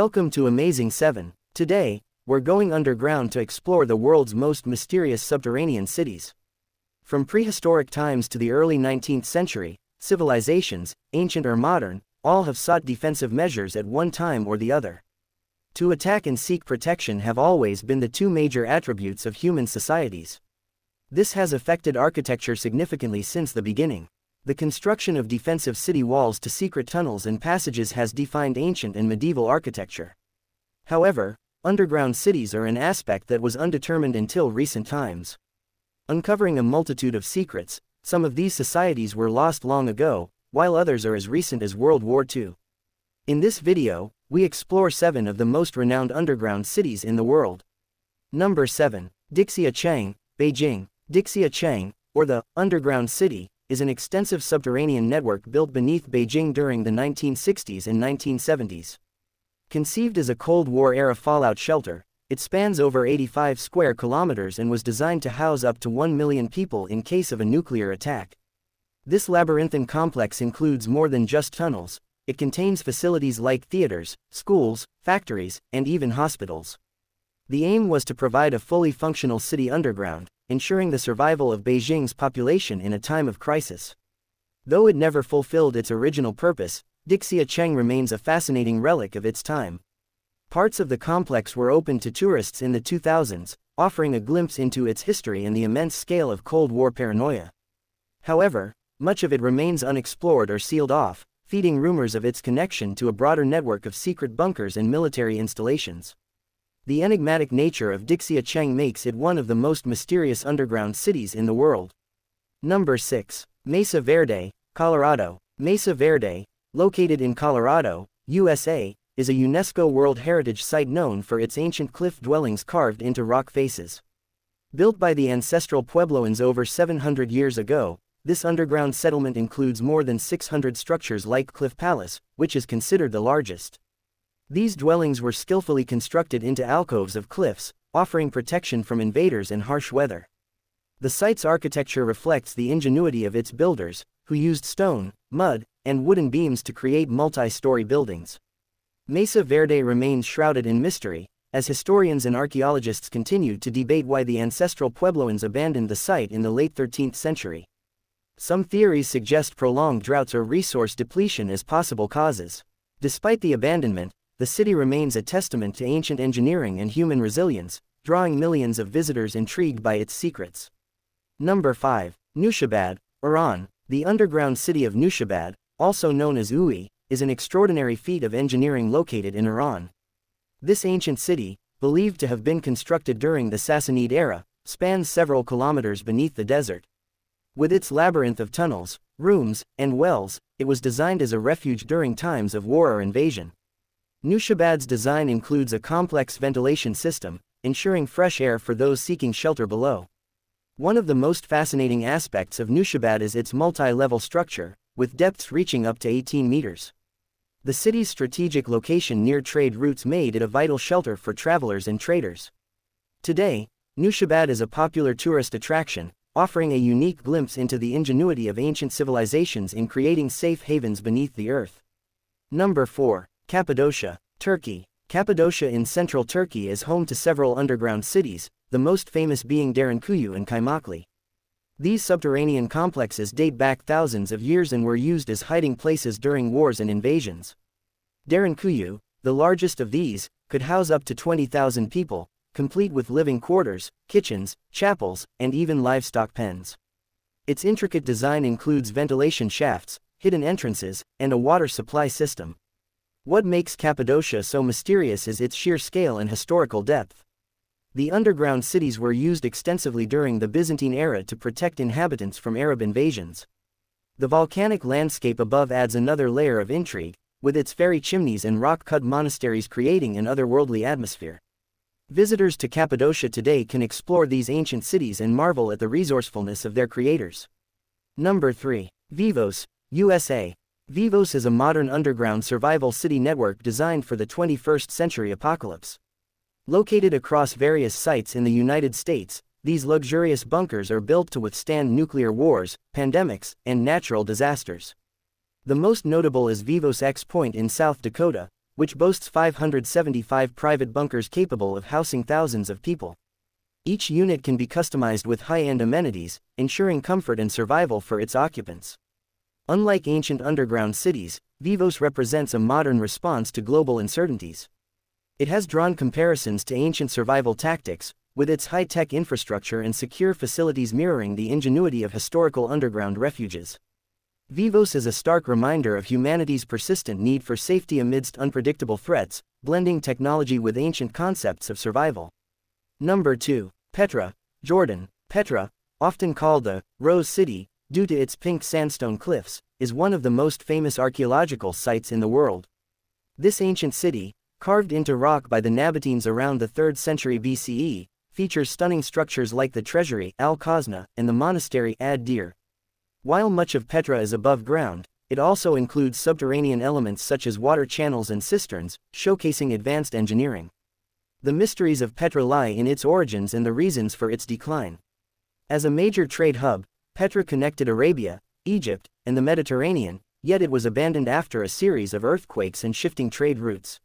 Welcome to Amazing 7. Today, we're going underground to explore the world's most mysterious subterranean cities. From prehistoric times to the early 19th century, civilizations, ancient or modern, all have sought defensive measures at one time or the other. To attack and seek protection have always been the two major attributes of human societies. This has affected architecture significantly since the beginning. The construction of defensive city walls to secret tunnels and passages has defined ancient and medieval architecture. However, underground cities are an aspect that was undetermined until recent times. Uncovering a multitude of secrets, some of these societies were lost long ago, while others are as recent as World War II. In this video, we explore 7 of the most renowned underground cities in the world. Number 7. Dixia Cheng, Beijing. Dixia Cheng, or the Underground City, is an extensive subterranean network built beneath Beijing during the 1960s and 1970s. Conceived as a Cold War-era fallout shelter, it spans over 85 square kilometers and was designed to house up to 1 million people in case of a nuclear attack. This labyrinthine complex includes more than just tunnels. It contains facilities like theaters, schools, factories, and even hospitals. The aim was to provide a fully functional city underground, ensuring the survival of Beijing's population in a time of crisis. Though it never fulfilled its original purpose, Dixia Cheng remains a fascinating relic of its time. Parts of the complex were opened to tourists in the 2000s, offering a glimpse into its history and the immense scale of Cold War paranoia. However, much of it remains unexplored or sealed off, feeding rumors of its connection to a broader network of secret bunkers and military installations. The enigmatic nature of Dixia Cheng makes it one of the most mysterious underground cities in the world. Number 6. Mesa Verde, Colorado. Mesa Verde, located in Colorado, USA, is a UNESCO World Heritage Site known for its ancient cliff dwellings carved into rock faces. Built by the ancestral Puebloans over 700 years ago, this underground settlement includes more than 600 structures like Cliff Palace, which is considered the largest. These dwellings were skillfully constructed into alcoves of cliffs, offering protection from invaders and harsh weather. The site's architecture reflects the ingenuity of its builders, who used stone, mud, and wooden beams to create multi-story buildings. Mesa Verde remains shrouded in mystery, as historians and archaeologists continue to debate why the ancestral Puebloans abandoned the site in the late 13th century. Some theories suggest prolonged droughts or resource depletion as possible causes. Despite the abandonment, the city remains a testament to ancient engineering and human resilience, drawing millions of visitors intrigued by its secrets. Number 5. Nushabad, Iran. The underground city of Nushabad, also known as Uy, is an extraordinary feat of engineering located in Iran. This ancient city, believed to have been constructed during the Sassanid era, spans several kilometers beneath the desert. With its labyrinth of tunnels, rooms, and wells, it was designed as a refuge during times of war or invasion. Nushabad's design includes a complex ventilation system, ensuring fresh air for those seeking shelter below. One of the most fascinating aspects of Nushabad is its multi-level structure, with depths reaching up to 18 meters. The city's strategic location near trade routes made it a vital shelter for travelers and traders. Today, Nushabad is a popular tourist attraction, offering a unique glimpse into the ingenuity of ancient civilizations in creating safe havens beneath the earth. Number 4. Cappadocia, Turkey. Cappadocia in central Turkey is home to several underground cities, the most famous being Derinkuyu and Kaymakli. These subterranean complexes date back thousands of years and were used as hiding places during wars and invasions. Derinkuyu, the largest of these, could house up to 20,000 people, complete with living quarters, kitchens, chapels, and even livestock pens. Its intricate design includes ventilation shafts, hidden entrances, and a water supply system. What makes Cappadocia so mysterious is its sheer scale and historical depth. The underground cities were used extensively during the Byzantine era to protect inhabitants from Arab invasions. The volcanic landscape above adds another layer of intrigue, with its fairy chimneys and rock-cut monasteries creating an otherworldly atmosphere. Visitors to Cappadocia today can explore these ancient cities and marvel at the resourcefulness of their creators. Number 3. Vivos, USA. Vivos is a modern underground survival city network designed for the 21st century apocalypse. Located across various sites in the United States, these luxurious bunkers are built to withstand nuclear wars, pandemics, and natural disasters. The most notable is Vivos X Point in South Dakota, which boasts 575 private bunkers capable of housing thousands of people. Each unit can be customized with high-end amenities, ensuring comfort and survival for its occupants. Unlike ancient underground cities, Vivos represents a modern response to global uncertainties. It has drawn comparisons to ancient survival tactics, with its high-tech infrastructure and secure facilities mirroring the ingenuity of historical underground refuges. Vivos is a stark reminder of humanity's persistent need for safety amidst unpredictable threats, blending technology with ancient concepts of survival. Number 2. Petra, Jordan. Petra, often called the Rose City due to its pink sandstone cliffs, is one of the most famous archaeological sites in the world. This ancient city, carved into rock by the Nabateans around the 3rd century BCE, features stunning structures like the treasury Al-Khazna and the monastery Ad Deir. While much of Petra is above ground, it also includes subterranean elements such as water channels and cisterns, showcasing advanced engineering. The mysteries of Petra lie in its origins and the reasons for its decline. As a major trade hub, Petra connected Arabia, Egypt, and the Mediterranean, yet it was abandoned after a series of earthquakes and shifting trade routes.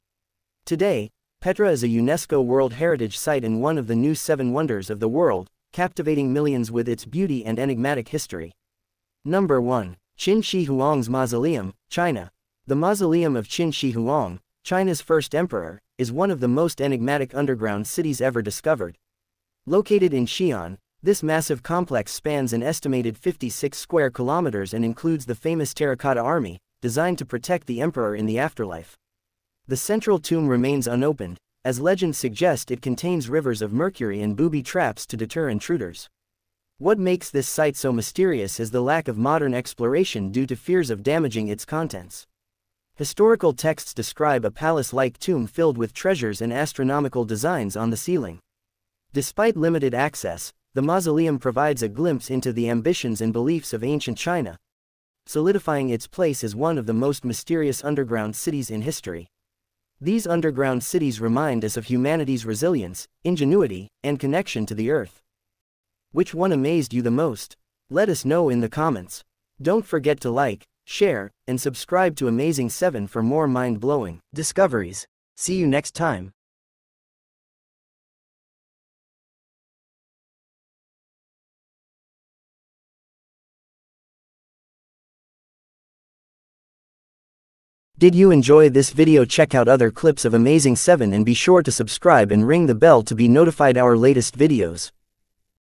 Today, Petra is a UNESCO World Heritage Site and one of the new 7 wonders of the world, captivating millions with its beauty and enigmatic history. Number 1. Qin Shi Huang's Mausoleum, China. The Mausoleum of Qin Shi Huang, China's first emperor, is one of the most enigmatic underground cities ever discovered. Located in Xi'an, this massive complex spans an estimated 56 square kilometers and includes the famous Terracotta Army, designed to protect the emperor in the afterlife. The central tomb remains unopened, as legends suggest it contains rivers of mercury and booby traps to deter intruders. What makes this site so mysterious is the lack of modern exploration due to fears of damaging its contents. Historical texts describe a palace-like tomb filled with treasures and astronomical designs on the ceiling. Despite limited access, the mausoleum provides a glimpse into the ambitions and beliefs of ancient China, solidifying its place as one of the most mysterious underground cities in history. These underground cities remind us of humanity's resilience, ingenuity, and connection to the earth. Which one amazed you the most? Let us know in the comments. Don't forget to like, share, and subscribe to Amazing 7 for more mind-blowing discoveries. See you next time. Did you enjoy this video? Check out other clips of Amazing 7 and be sure to subscribe and ring the bell to be notified our latest videos.